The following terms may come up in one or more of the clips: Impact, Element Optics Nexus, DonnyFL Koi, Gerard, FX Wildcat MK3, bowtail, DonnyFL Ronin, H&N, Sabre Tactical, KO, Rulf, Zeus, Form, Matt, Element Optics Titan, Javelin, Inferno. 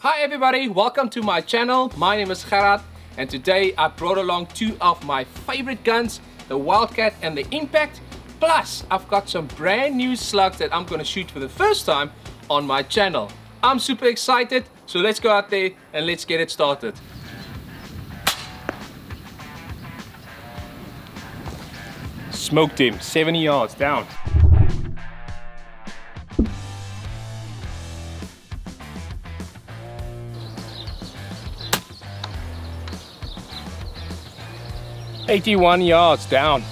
Hi everybody, welcome to my channel. My name is Gerard and today I brought along two of my favorite guns, the Wildcat and the Impact. Plus, I've got some brand new slugs that I'm going to shoot for the first time on my channel. I'm super excited, so let's go out there and let's get it started. Smoked him, 70 yards down. . 81 yards down.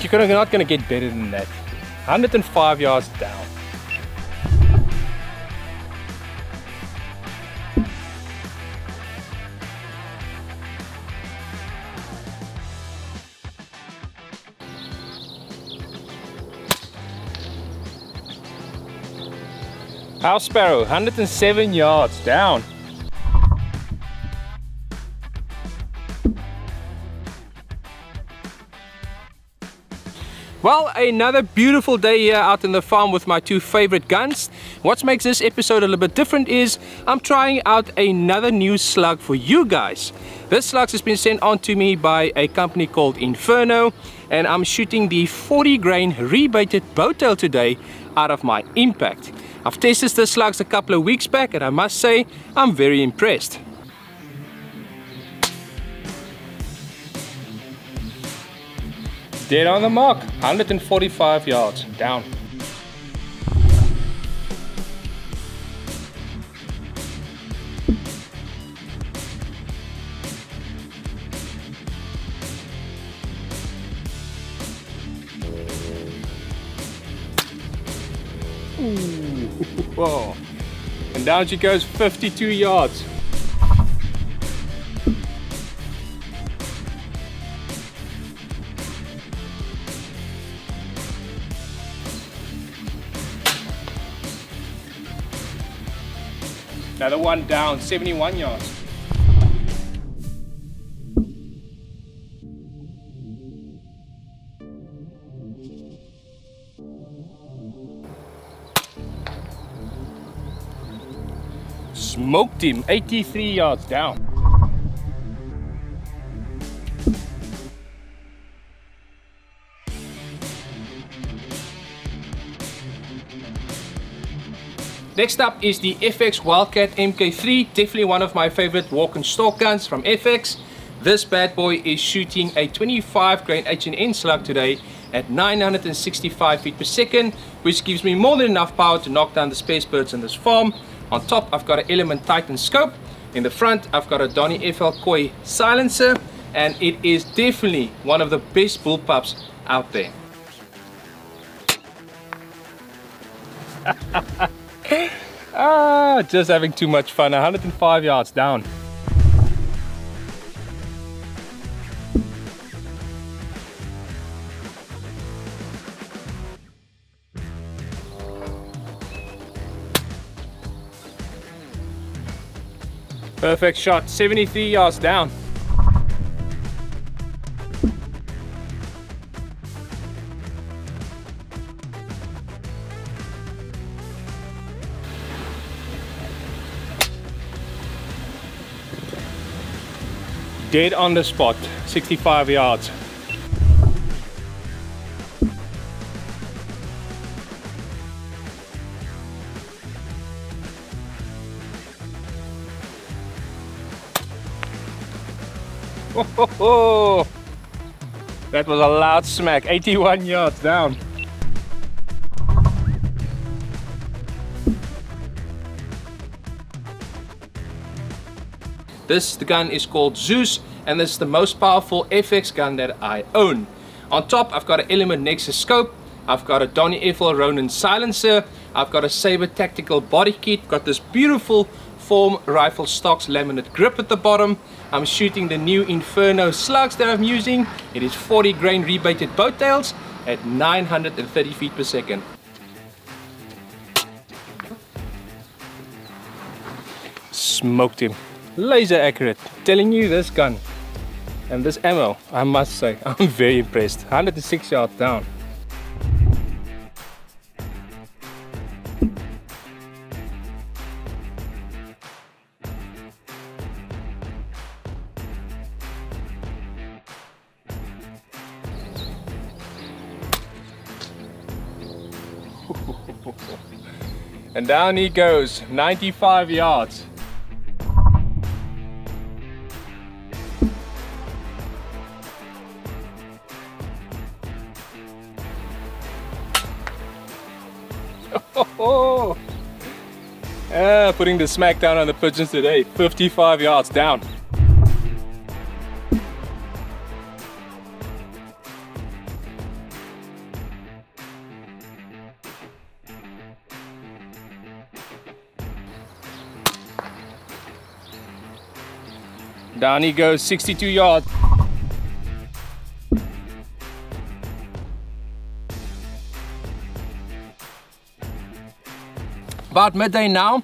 You're not going to get better than that. 105 yards down. House Sparrow, 107 yards down. Well, another beautiful day here out in the farm with my two favorite guns. What makes this episode a little bit different is I'm trying out another new slug for you guys. This slug has been sent on to me by a company called Inferno, and I'm shooting the 40 grain rebaited bowtail today out of my Impact. I've tested the slugs a couple of weeks back and I must say I'm very impressed. Dead on the mark, 145 yards down. Ooh, whoa. And down she goes, 52 yards. Another one down, 71 yards. Smoked him, 83 yards down. Next up is the FX Wildcat MK3, definitely one of my favorite walk and stalk guns from FX. This bad boy is shooting a 25 grain H&N slug today at 965 feet per second, which gives me more than enough power to knock down the space birds in this farm. On top, I've got an Element Titan scope. In the front, I've got a DonnyFL Koi silencer, and it is definitely one of the best bullpups out there. Just having too much fun, 105 yards down. Perfect shot, 73 yards down. Dead on the spot, 65 yards. Ho, ho, ho. That was a loud smack, 81 yards down. This gun is called Zeus, and this is the most powerful FX gun that I own. On top, I've got an Element Nexus scope, I've got a DonnyFL Ronin silencer, I've got a Sabre Tactical body kit, got this beautiful Form rifle stocks laminate grip at the bottom. I'm shooting the new Inferno slugs that I'm using. It is 40 grain rebaited bowtails at 930 feet per second. smoked him. Laser accurate. Telling you, this gun and this ammo, I must say, I'm very impressed. 106 yards down. And down he goes, 95 yards. Putting the smack down on the pigeons today, 55 yards down. Down he goes, 62 yards. About midday now,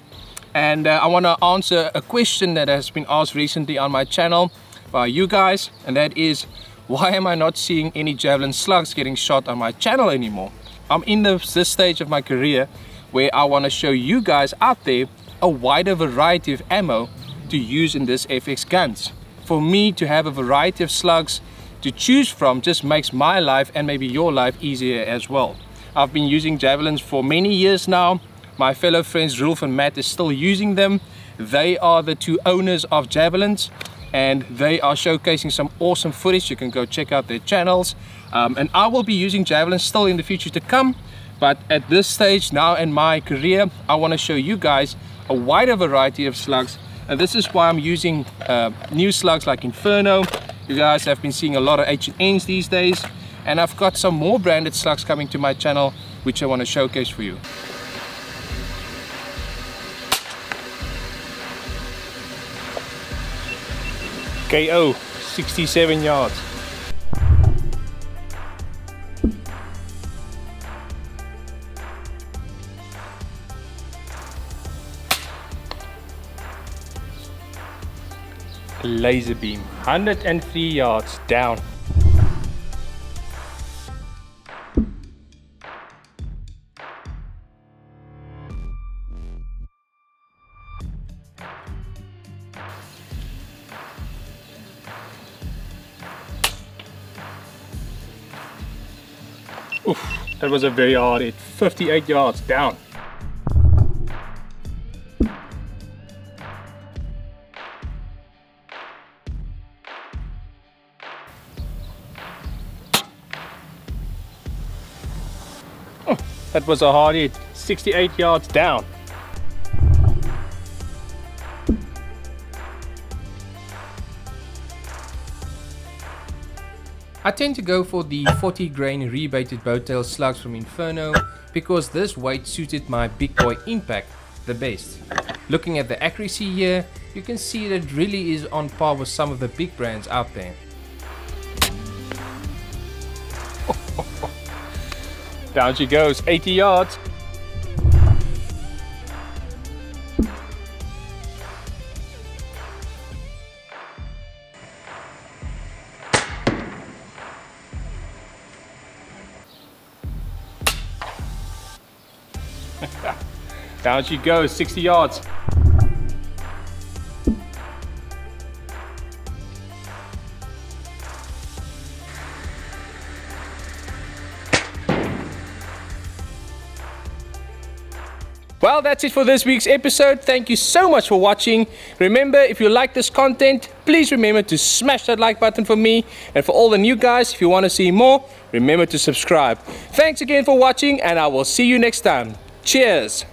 and I want to answer a question that has been asked recently on my channel by you guys, and that is, why am I not seeing any javelin slugs getting shot on my channel anymore? I'm in this stage of my career where I want to show you guys out there a wider variety of ammo to use in this FX guns. For me to have a variety of slugs to choose from just makes my life and maybe your life easier as well. I've been using javelins for many years now. My fellow friends Rulf and Matt is still using them. They are the two owners of javelins, and they are showcasing some awesome footage. You can go check out their channels, and I will be using javelins still in the future to come, but at this stage now in my career I want to show you guys a wider variety of slugs. And this is why I'm using new slugs like Inferno. You guys have been seeing a lot of H&Ns these days, and I've got some more branded slugs coming to my channel which I want to showcase for you. KO, 67 yards. Laser beam, 103 yards down. Oof, that was a very hard hit, 58 yards down. That was a hard hit, 68 yards down. I tend to go for the 40 grain rebaited bowtail slugs from Inferno because this weight suited my big boy Impact the best. Looking at the accuracy here, you can see that it really is on par with some of the big brands out there. Down she goes, 80 yards. Down she goes, 60 yards. Well, that's it for this week's episode. Thank you so much for watching. Remember, if you like this content, please remember to smash that like button for me. And for all the new guys, if you want to see more, remember to subscribe. Thanks again for watching, and I will see you next time. Cheers.